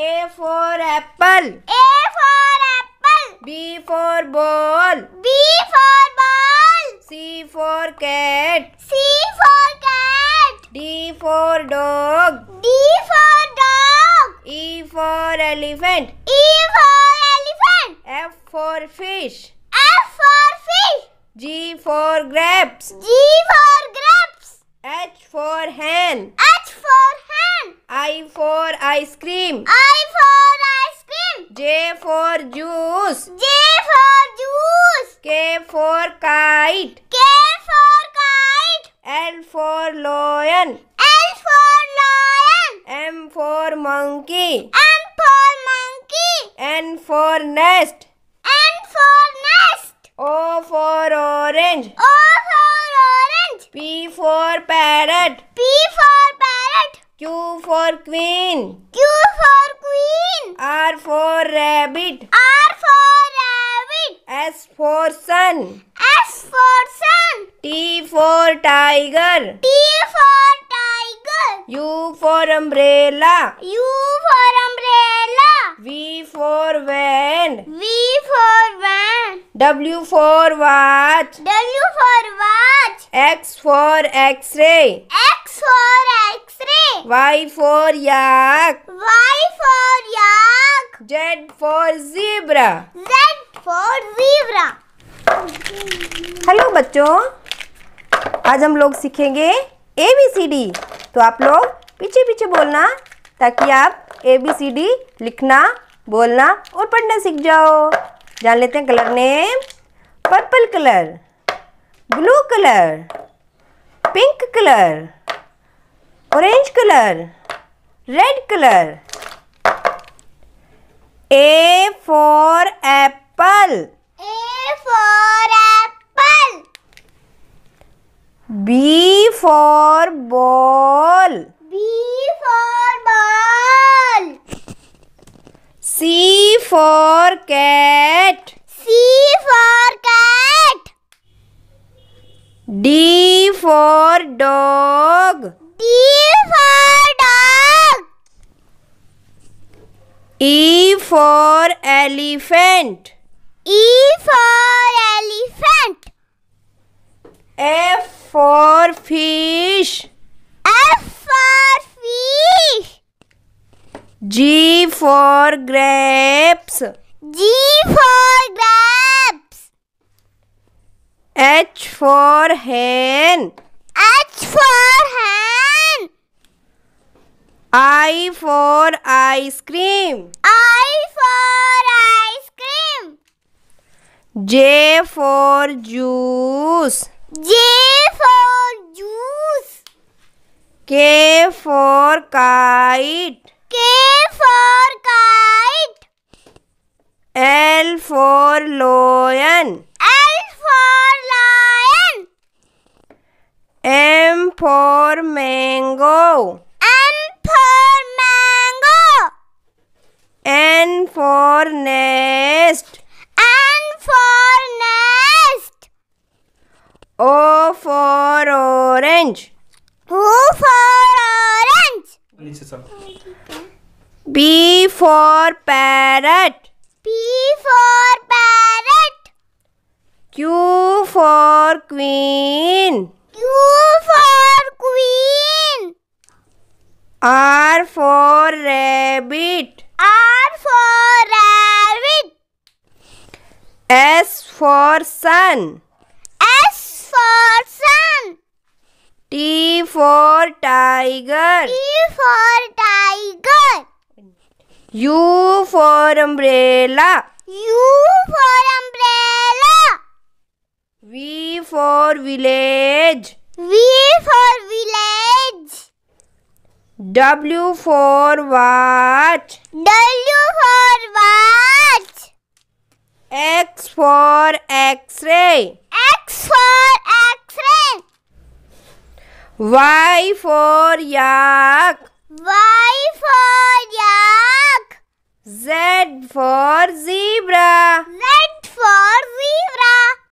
A for apple. A for apple. B for ball. B for ball. C for cat. C for cat. D for dog. D for dog. E for elephant. E for elephant. F for fish. F for fish. G for grapes. G for grapes. H for hen. H for hen. I for ice cream. I for ice cream. J for juice. J for juice. K for kite. K for kite. L for lion. L for lion. M for monkey. M for monkey. N for nest. N for nest. O for orange. O for orange. P for parrot. P for parrot. Q for queen. Q for queen. R for rabbit. R for rabbit. S for sun. S for sun. T for tiger. T for tiger. U for umbrella. U for umbrella. V for van. V for van. W for watch. W for watch. X for X-ray. X for X-ray. Y for yak. Y for yak. Z for zebra. Z for zebra. Hello बच्चों, आज हम लोग सीखेंगे ABCD। तो आप लोग पीछे पीछे बोलना ताकि आप ABCD लिखना, बोलना और पढ़ना सीख जाओ। जान लेते हैं colour name. Purple colour, blue colour, pink colour, orange colour, red colour. A for apple. A for apple. B for ball. B for ball. C for cat. C for cat. D for dog. D for dog. E for elephant. E for elephant. F for fish. F for fish. G for grapes. G for grapes. H for hen. H for hen. I for ice cream. I for ice cream. J for juice. J for juice. K for kite. K for kite. L for lion. L for lion. M for mango. M for mango. N for nest. N for nest. O for orange. O for orange. P for parrot. P for parrot. Q for queen. Q for queen. R for rabbit. R for rabbit. S for sun. S for sun. T for tiger. T for tiger. U for umbrella. U for umbrella. V for village. V for village. W for watch. W for watch. X for X-ray. X for X-ray. Y for yak. Y for yak. Z for zebra. Z for